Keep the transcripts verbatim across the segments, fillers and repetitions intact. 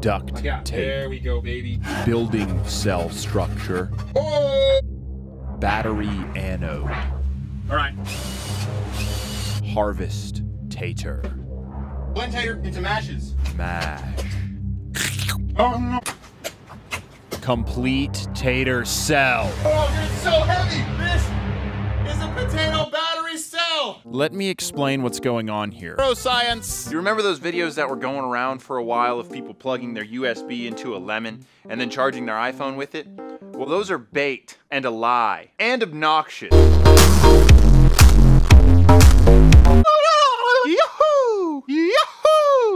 duct oh tape. There we go, baby. Building cell structure. Oh! Battery anode. All right. Harvest tater. Blend tater into mashes. Mash. Oh no. Complete tater cell. Oh, dude, it's so heavy. This is a potato battery cell. Let me explain what's going on here. Neuroscience. You remember those videos that were going around for a while of people plugging their U S B into a lemon and then charging their iPhone with it? Well, those are bait and a lie and obnoxious.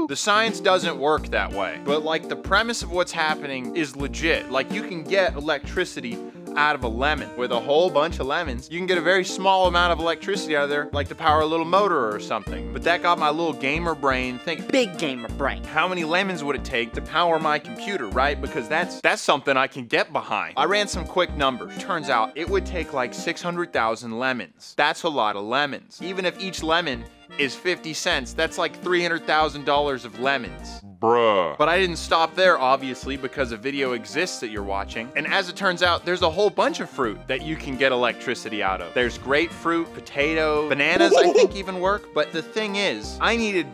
The science doesn't work that way, but like the premise of what's happening is legit. Like you can get electricity out of a lemon. With a whole bunch of lemons, you can get a very small amount of electricity out of there, like to power a little motor or something. But that got my little gamer brain thinking. Big gamer brain. How many lemons would it take to power my computer, right? Because that's that's something I can get behind. I ran some quick numbers. Turns out it would take like six hundred thousand lemons. That's a lot of lemons. Even if each lemon is fifty cents, that's like three hundred thousand dollars of lemons. Bruh. But I didn't stop there, obviously, because a video exists that you're watching. And as it turns out, there's a whole bunch of fruit that you can get electricity out of. There's grapefruit, potato, bananas, I think even work. But the thing is, I needed,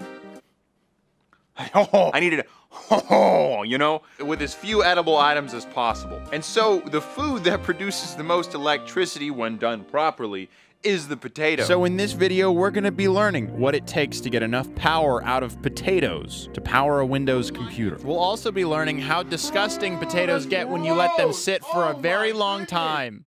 I needed, you know, with as few edible items as possible. And so the food that produces the most electricity when done properly is the potato. So in this video, we're gonna be learning what it takes to get enough power out of potatoes to power a Windows computer. We'll also be learning how disgusting potatoes get when you let them sit for a very long time.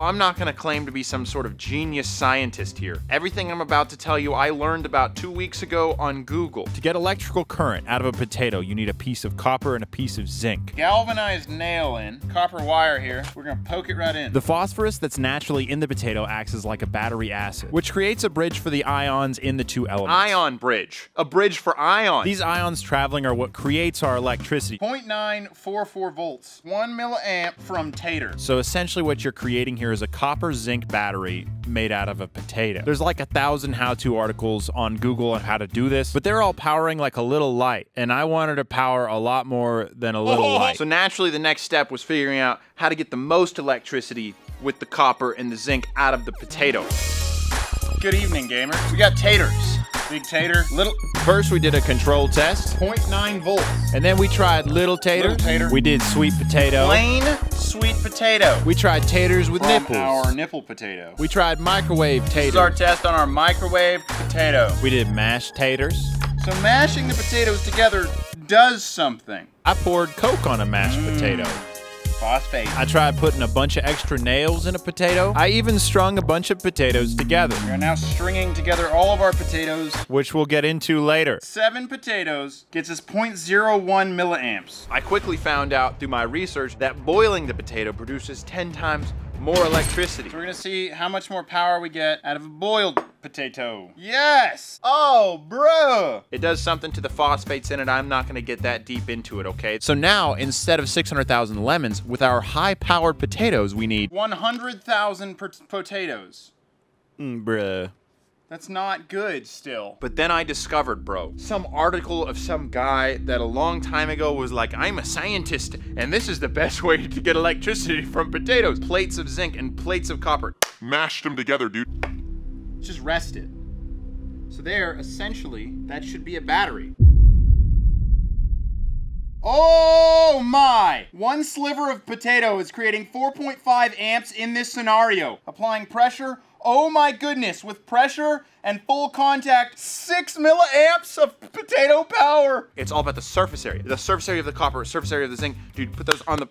I'm not gonna claim to be some sort of genius scientist here. Everything I'm about to tell you I learned about two weeks ago on Google. To get electrical current out of a potato, you need a piece of copper and a piece of zinc. Galvanized nail in, copper wire here. We're gonna poke it right in. The phosphorus that's naturally in the potato acts as like a battery acid, which creates a bridge for the ions in the two elements. Ion bridge, a bridge for ions. These ions traveling are what creates our electricity. zero point nine four four volts, one milliamp from tater. So essentially what you're creating here is a copper zinc battery made out of a potato. There's like a thousand how-to articles on Google on how to do this, but they're all powering like a little light, and I wanted to power a lot more than a little oh. light. So naturally the next step was figuring out how to get the most electricity with the copper and the zinc out of the potato. Good evening, gamer. We got taters. Big tater, little. First we did a control test. zero point nine volts. And then we tried little tater. Little tater. We did sweet potato. Plain sweet potato. We tried taters with From nipples. Our nipple potato. We tried microwave taters. This is our test on our microwave potato. We did mashed taters. So mashing the potatoes together does something. I poured Coke on a mashed mm. potato. Phosphate. I tried putting a bunch of extra nails in a potato. I even strung a bunch of potatoes together. We are now stringing together all of our potatoes, which we'll get into later. Seven potatoes gets us zero point zero one milliamps. I quickly found out through my research that boiling the potato produces ten times more electricity. So we're gonna see how much more power we get out of a boiled potato. Yes! Oh, bro! It does something to the phosphates in it. I'm not gonna get that deep into it, okay? So now, instead of six hundred thousand lemons, with our high-powered potatoes, we need one hundred thousand potatoes. Mm, bruh. That's not good still. But then I discovered, bro, some article of some guy that a long time ago was like, I'm a scientist and this is the best way to get electricity from potatoes. Plates of zinc and plates of copper. Mashed them together, dude. Just rest it. So there, essentially, that should be a battery. Oh my! One sliver of potato is creating four point five amps in this scenario. Applying pressure, oh my goodness, with pressure and full contact, six milliamps of potato power. It's all about the surface area. The surface area of the copper, surface area of the zinc. Dude, put those on the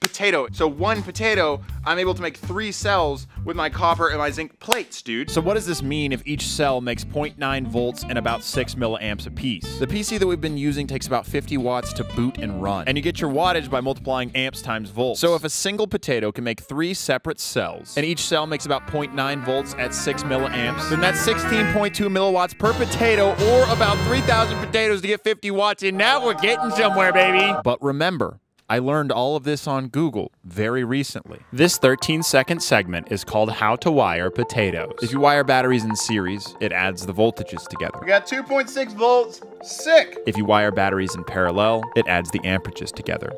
potato. So one potato, I'm able to make three cells with my copper and my zinc plates, dude. So what does this mean if each cell makes zero point nine volts and about six milliamps a piece? The P C that we've been using takes about fifty watts to boot and run, and you get your wattage by multiplying amps times volts. So if a single potato can make three separate cells, and each cell makes about zero point nine volts at six milliamps, then that's sixteen point two milliwatts per potato, or about three thousand potatoes to get fifty watts, and now we're getting somewhere, baby. But remember, I learned all of this on Google very recently. This thirteen second segment is called How to Wire Potatoes. If you wire batteries in series, it adds the voltages together. We got two point six volts, sick! If you wire batteries in parallel, it adds the amperages together.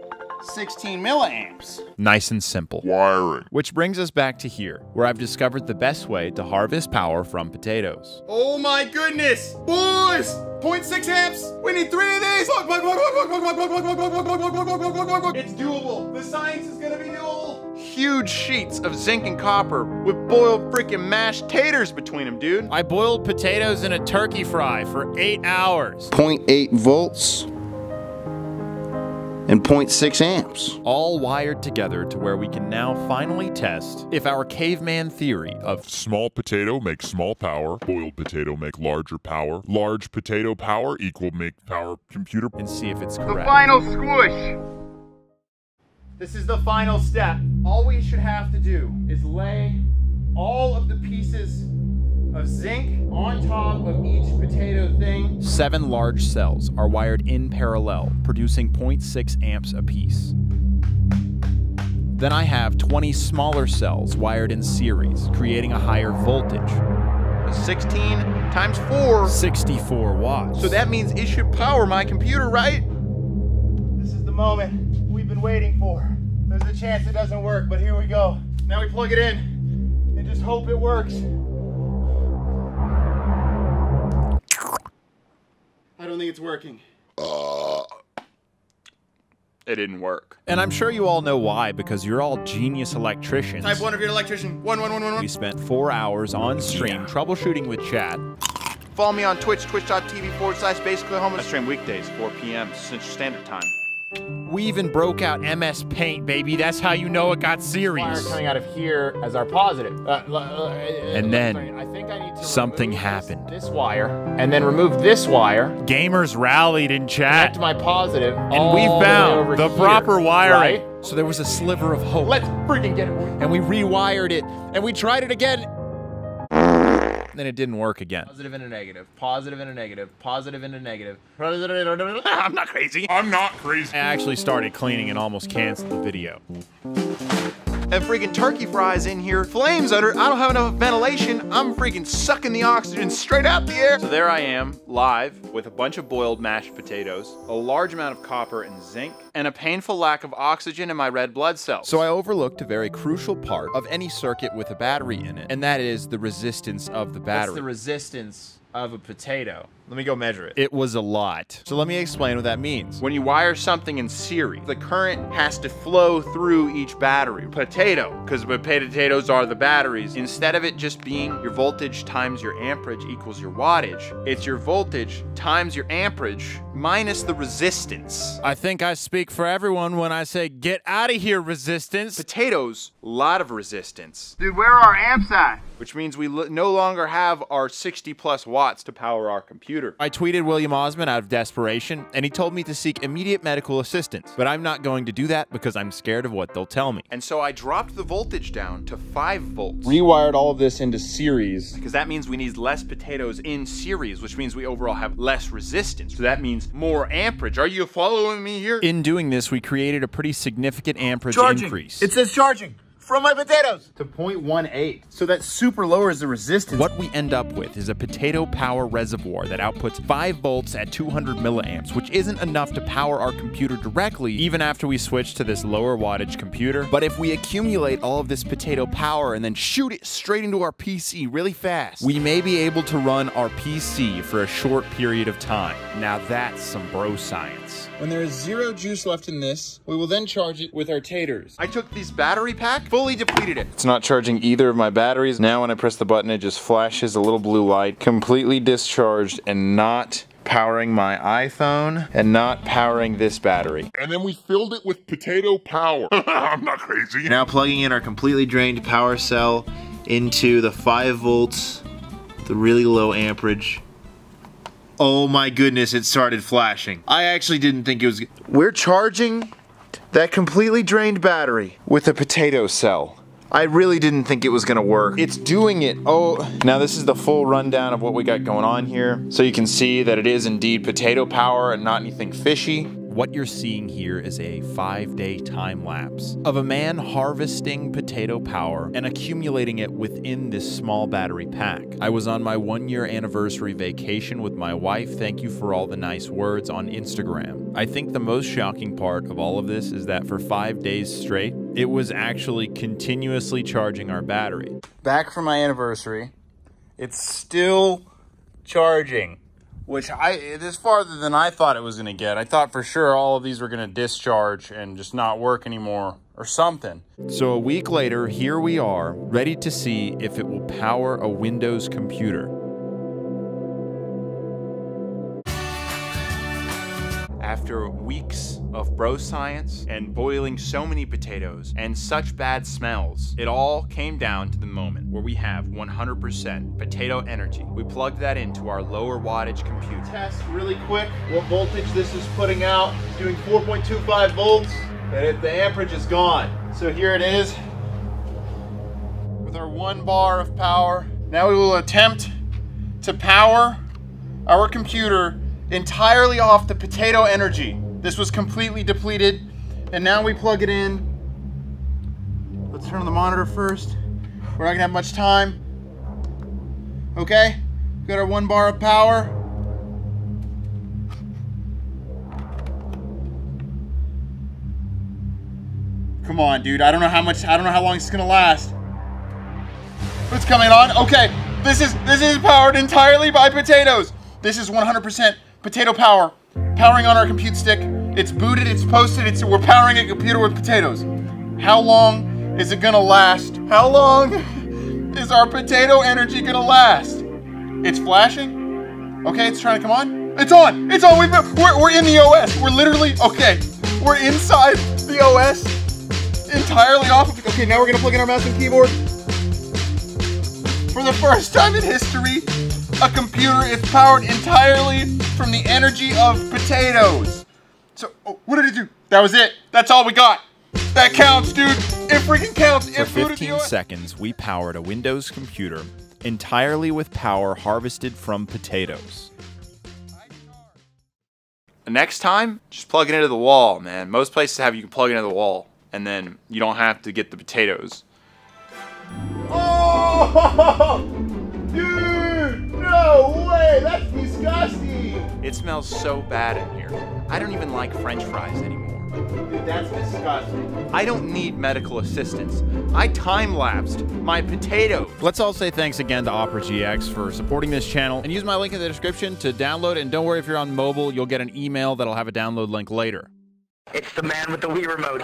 sixteen milliamps. Nice and simple. Wiring. Which brings us back to here, where I've discovered the best way to harvest power from potatoes. Oh my goodness! Boys! zero point six amps! We need three of these! It's doable! The science is gonna be doable! Huge sheets of zinc and copper with boiled freaking mashed taters between them, dude. I boiled potatoes in a turkey fry for eight hours. zero point eight volts. And zero point six amps. All wired together to where we can now finally test if our caveman theory of small potato make small power, boiled potato make larger power, large potato power equal make power computer, and see if it's correct. The final squish. This is the final step. All we should have to do is lay all of the pieces of zinc on top of each potato thing. Seven large cells are wired in parallel, producing zero point six amps apiece. Then I have twenty smaller cells wired in series, creating a higher voltage. sixteen times four. sixty-four watts. So that means it should power my computer, right? This is the moment we've been waiting for. There's a chance it doesn't work, but here we go. Now we plug it in and just hope it works. I don't think it's working. Uh, it didn't work. And I'm sure you all know why, because you're all genius electricians. Type one if you're an electrician. One, one, one, one, one. We spent four hours on stream yeah. troubleshooting with Chad. Follow me on Twitch, twitch.tv forward slash basically homeless. I stream weekdays, four p m Central Standard Time. We even broke out M S Paint, baby. That's how you know it got serious. Wire coming out of here as our positive. Uh, and then... I think I need to something happened. This, this wire, and then remove this wire. Gamers rallied in chat. Connect my positive, and we found the, the proper wiring. Right? So there was a sliver of hope. Let's freaking get it. And we rewired it, and we tried it again. And then it didn't work again. Positive and a negative. Positive and a negative. Positive and a negative. I'm not crazy. I'm not crazy. I actually started cleaning and almost canceled the video. And freaking turkey fries in here, flames under, I don't have enough ventilation, I'm freaking sucking the oxygen straight out the air. So there I am, live, with a bunch of boiled mashed potatoes, a large amount of copper and zinc, and a painful lack of oxygen in my red blood cells. So I overlooked a very crucial part of any circuit with a battery in it, and that is the resistance of the battery. It's the resistance of a potato. Let me go measure it. It was a lot. So let me explain what that means. When you wire something in series, the current has to flow through each battery. Potato, because potatoes are the batteries. Instead of it just being your voltage times your amperage equals your wattage, it's your voltage times your amperage minus the resistance. I think I speak for everyone when I say, get out of here, resistance. Potatoes, a lot of resistance. Dude, where are our amps at? Which means we no longer have our sixty plus watts to power our computer. I tweeted William Osman out of desperation, and he told me to seek immediate medical assistance, but I'm not going to do that because I'm scared of what they'll tell me. And so I dropped the voltage down to five volts. Rewired all of this into series, because that means we need less potatoes in series, which means we overall have less resistance. So that means more amperage. Are you following me here? In doing this, we created a pretty significant amperage charging. increase. It says charging. From my potatoes to zero point one eight. So that super lowers the resistance. What we end up with is a potato power reservoir that outputs five volts at two hundred milliamps, which isn't enough to power our computer directly, even after we switch to this lower wattage computer. But if we accumulate all of this potato power and then shoot it straight into our P C really fast, we may be able to run our P C for a short period of time. Now that's some bro science. When there is zero juice left in this, we will then charge it with our taters. I took this battery pack, fully depleted it. It's not charging either of my batteries. Now when I press the button, it just flashes a little blue light. Completely discharged and not powering my iPhone and not powering this battery. And then we filled it with potato power. I'm not crazy. Now plugging in our completely drained power cell into the five volts, the really low amperage. Oh my goodness, it started flashing. I actually didn't think it was... We're charging that completely drained battery with a potato cell. I really didn't think it was gonna work. It's doing it. Oh, now this is the full rundown of what we got going on here. So you can see that it is indeed potato power and not anything fishy. What you're seeing here is a five-day time lapse of a man harvesting potato power and accumulating it within this small battery pack. I was on my one-year anniversary vacation with my wife. Thank you for all the nice words on Instagram. I think the most shocking part of all of this is that for five days straight, it was actually continuously charging our battery. Back from my anniversary, it's still charging, which I, it is farther than I thought it was going to get. I thought for sure all of these were going to discharge and just not work anymore or something. So a week later, here we are, ready to see if it will power a Windows computer. After weeks of bro science and boiling so many potatoes and such bad smells, it all came down to the moment where we have one hundred percent potato energy. We plugged that into our lower wattage computer. Test really quick what voltage this is putting out. It's doing four point two five volts, and it, the amperage is gone. So here it is with our one bar of power. Now we will attempt to power our computer entirely off the potato energy. This was completely depleted, and now we plug it in. Let's turn on the monitor first. We're not gonna have much time. Okay, got our one bar of power. Come on, dude, I don't know how much, I don't know how long it's gonna last. It's coming on, okay. This is, this is powered entirely by potatoes. This is one hundred percent potato power, powering on our compute stick. It's booted, it's posted, it's, we're powering a computer with potatoes. How long is it gonna last? How long is our potato energy gonna last? It's flashing. Okay, it's trying to come on. It's on, it's on, We've been, we're, we're in the O S. We're literally, okay, we're inside the O S, entirely off of it. Okay, now we're gonna plug in our mouse and keyboard. For the first time in history, a computer is powered entirely from the energy of potatoes. So, oh, what did it do? That was it. That's all we got. That counts, dude. It freaking counts. For fifteen seconds, we powered a Windows computer entirely with power harvested from potatoes. The next time, just plug it into the wall, man. Most places have you can plug it into the wall, and then you don't have to get the potatoes. Oh! No way! That's disgusting! It smells so bad in here. I don't even like French fries anymore. Dude, that's disgusting. I don't need medical assistance. I time-lapsed my potato. Let's all say thanks again to Opera G X for supporting this channel, and use my link in the description to download it. And don't worry, if you're on mobile, you'll get an email that'll have a download link later. It's the man with the Wii remote.